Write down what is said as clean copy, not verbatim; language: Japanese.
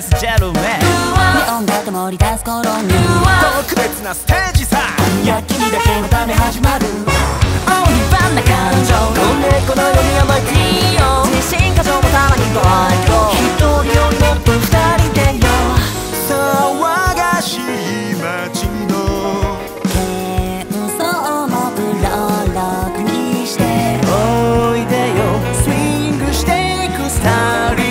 Ladies and gentlemen 音楽盛り出す頃に特別なステージさ焼きにだけのため始まるオンリーバンな感情の猫のように甘いいよ自信過剰もたまにご愛嬌一人よりもっと二人でよ騒がしい街の喧騒もブローロックにしておいでよスイングしていくスターリー